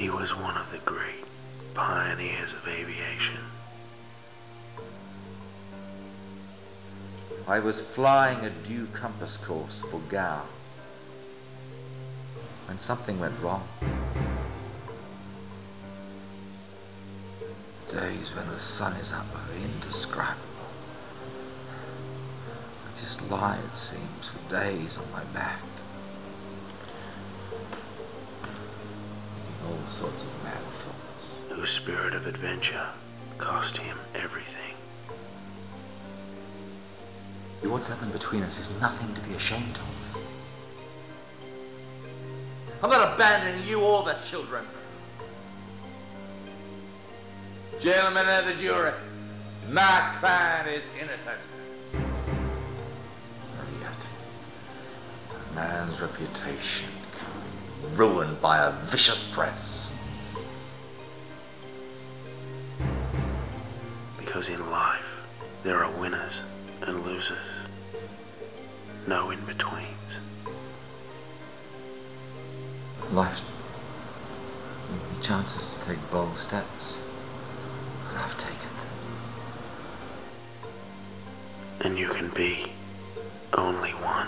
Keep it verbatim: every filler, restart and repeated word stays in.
He was one of the great pioneers of aviation. I was flying a due compass course for Gao when something went wrong. Days when the sun is up are indescribable. I just lie, it seems, for days on my back. All sorts of mad thoughts. Whose spirit of adventure cost him everything. What's happened between us is nothing to be ashamed of. I'm not abandoning you or the children. Gentlemen of the jury, my client is innocent. Yet, a man's reputation can be ruined by a vicious press. Because in life, there are winners and losers. No in-betweens. Life's given me chances to take bold steps. And I've taken them. And you can be only one.